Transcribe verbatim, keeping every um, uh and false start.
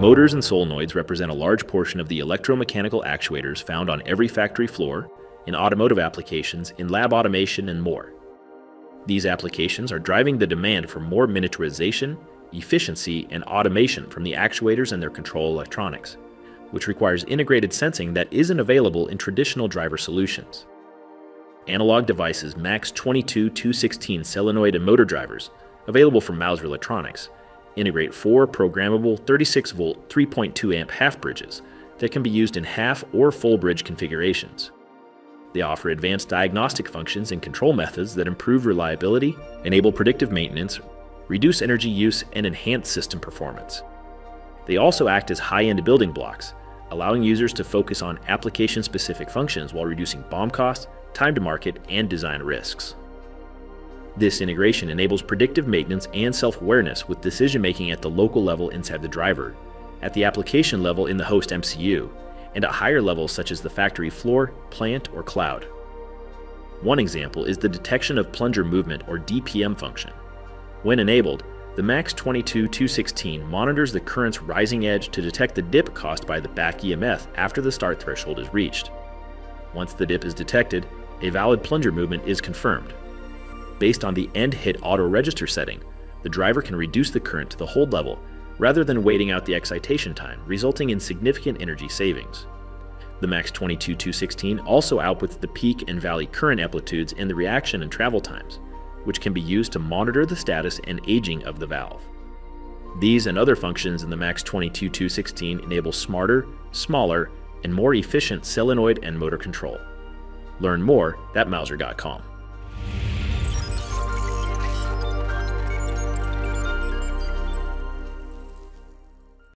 Motors and solenoids represent a large portion of the electromechanical actuators found on every factory floor, in automotive applications, in lab automation, and more. These applications are driving the demand for more miniaturization, efficiency, and automation from the actuators and their control electronics, which requires integrated sensing that isn't available in traditional driver solutions. Analog Devices' max two two two one six solenoid and motor drivers, available from Mouser Electronics, integrate four programmable thirty-six volt three point two amp half bridges that can be used in half or full bridge configurations. They offer advanced diagnostic functions and control methods that improve reliability, enable predictive maintenance, reduce energy use, and enhance system performance. They also act as high-end building blocks, allowing users to focus on application-specific functions while reducing B O M costs, time to market, and design risks. This integration enables predictive maintenance and self-awareness with decision-making at the local level inside the driver, at the application level in the host M C U, and at higher levels such as the factory floor, plant, or cloud. One example is the detection of plunger movement or D P M function. When enabled, the max two two two one six monitors the current's rising edge to detect the dip caused by the back E M F after the start threshold is reached. Once the dip is detected, a valid plunger movement is confirmed. Based on the end hit auto register setting, the driver can reduce the current to the hold level rather than waiting out the excitation time, resulting in significant energy savings. The max two two two one six also outputs the peak and valley current amplitudes and the reaction and travel times, which can be used to monitor the status and aging of the valve. These and other functions in the max two two two one six enable smarter, smaller, and more efficient solenoid and motor control. Learn more at mouser dot com.